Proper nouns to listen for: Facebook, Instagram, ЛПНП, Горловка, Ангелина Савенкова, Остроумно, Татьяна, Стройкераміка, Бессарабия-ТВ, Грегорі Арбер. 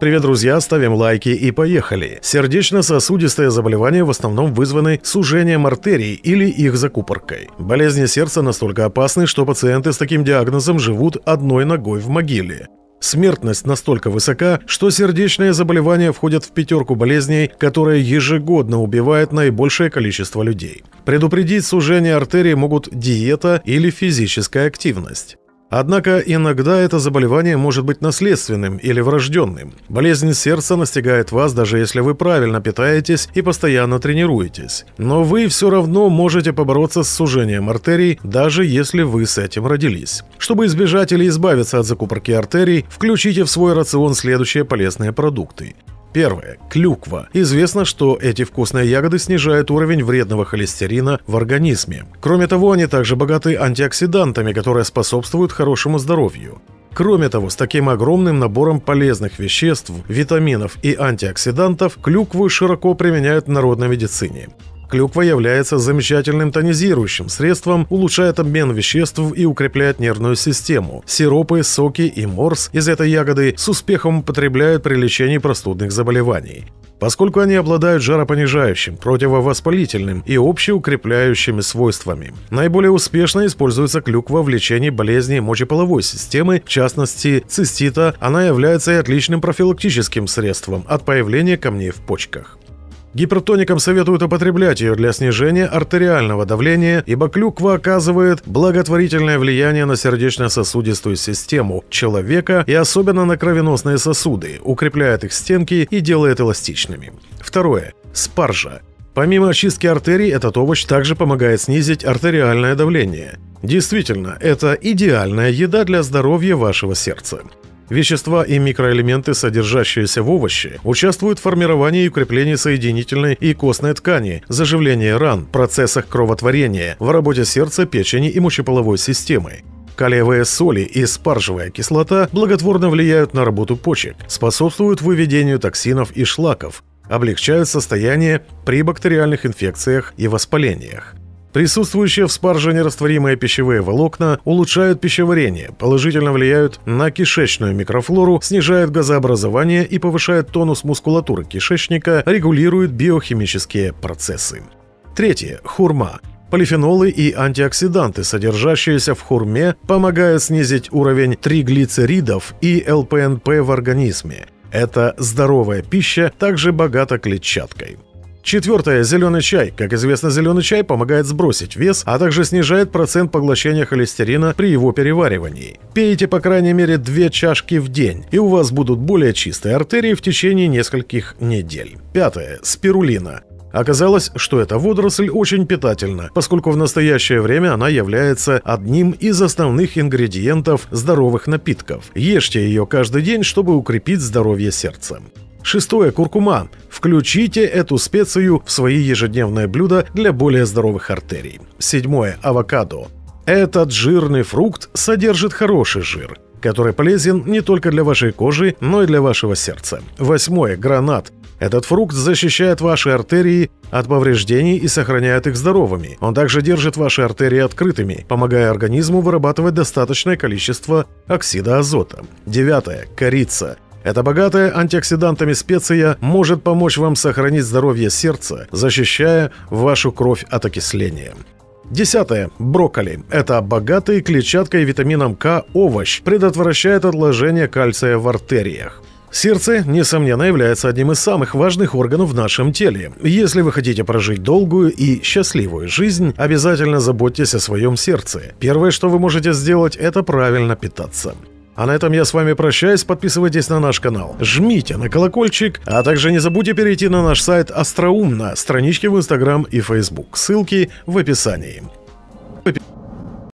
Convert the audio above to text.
Привет, друзья, ставим лайки и поехали. Сердечно-сосудистые заболевания в основном вызваны сужением артерий или их закупоркой. Болезни сердца настолько опасны, что пациенты с таким диагнозом живут одной ногой в могиле. Смертность настолько высока, что сердечные заболевания входят в пятерку болезней, которые ежегодно убивают наибольшее количество людей. Предупредить сужение артерий могут диета или физическая активность. Однако иногда это заболевание может быть наследственным или врожденным. Болезнь сердца настигает вас, даже если вы правильно питаетесь и постоянно тренируетесь. Но вы все равно можете побороться с сужением артерий, даже если вы с этим родились. Чтобы избежать или избавиться от закупорки артерий, включите в свой рацион следующие полезные продукты. Первое. Клюква. Известно, что эти вкусные ягоды снижают уровень вредного холестерина в организме. Кроме того, они также богаты антиоксидантами, которые способствуют хорошему здоровью. Кроме того, с таким огромным набором полезных веществ, витаминов и антиоксидантов клюкву широко применяют в народной медицине. Клюква является замечательным тонизирующим средством, улучшает обмен веществ и укрепляет нервную систему. Сиропы, соки и морс из этой ягоды с успехом употребляют при лечении простудных заболеваний, поскольку они обладают жаропонижающим, противовоспалительным и общеукрепляющими свойствами. Наиболее успешно используется клюква в лечении болезней мочеполовой системы, в частности цистита. Она является и отличным профилактическим средством от появления камней в почках. Гипертоникам советуют употреблять ее для снижения артериального давления, ибо клюква оказывает благотворительное влияние на сердечно-сосудистую систему человека и особенно на кровеносные сосуды, укрепляет их стенки и делает эластичными. Второе. Спаржа. Помимо очистки артерий, этот овощ также помогает снизить артериальное давление. Действительно, это идеальная еда для здоровья вашего сердца. Вещества и микроэлементы, содержащиеся в овоще, участвуют в формировании и укреплении соединительной и костной ткани, заживлении ран, процессах кровотворения, в работе сердца, печени и мочеполовой системы. Калиевые соли и спаржевая кислота благотворно влияют на работу почек, способствуют выведению токсинов и шлаков, облегчают состояние при бактериальных инфекциях и воспалениях. Присутствующие в спарже нерастворимые пищевые волокна улучшают пищеварение, положительно влияют на кишечную микрофлору, снижают газообразование и повышают тонус мускулатуры кишечника, регулируют биохимические процессы. Третье. Хурма. Полифенолы и антиоксиданты, содержащиеся в хурме, помогают снизить уровень триглицеридов и ЛПНП в организме. Эта здоровая пища также богата клетчаткой. Четвертое. Зеленый чай. Как известно, зеленый чай помогает сбросить вес, а также снижает процент поглощения холестерина при его переваривании. Пейте по крайней мере 2 чашки в день, и у вас будут более чистые артерии в течение нескольких недель. Пятое. Спирулина. Оказалось, что эта водоросль очень питательна, поскольку в настоящее время она является одним из основных ингредиентов здоровых напитков. Ешьте ее каждый день, чтобы укрепить здоровье сердца. Шестое. Куркума. Включите эту специю в свои ежедневные блюда для более здоровых артерий. Седьмое. Авокадо. Этот жирный фрукт содержит хороший жир, который полезен не только для вашей кожи, но и для вашего сердца. Восьмое. Гранат. Этот фрукт защищает ваши артерии от повреждений и сохраняет их здоровыми. Он также держит ваши артерии открытыми, помогая организму вырабатывать достаточное количество оксида азота. Девятое. Корица. Эта богатая антиоксидантами специя может помочь вам сохранить здоровье сердца, защищая вашу кровь от окисления. Десятое. Брокколи. Это богатый клетчаткой и витамином К овощ, предотвращает отложение кальция в артериях. Сердце, несомненно, является одним из самых важных органов в нашем теле. Если вы хотите прожить долгую и счастливую жизнь, обязательно заботьтесь о своем сердце. Первое, что вы можете сделать, это правильно питаться. А на этом я с вами прощаюсь, подписывайтесь на наш канал, жмите на колокольчик, а также не забудьте перейти на наш сайт Остроумно, странички в Instagram и Facebook, ссылки в описании.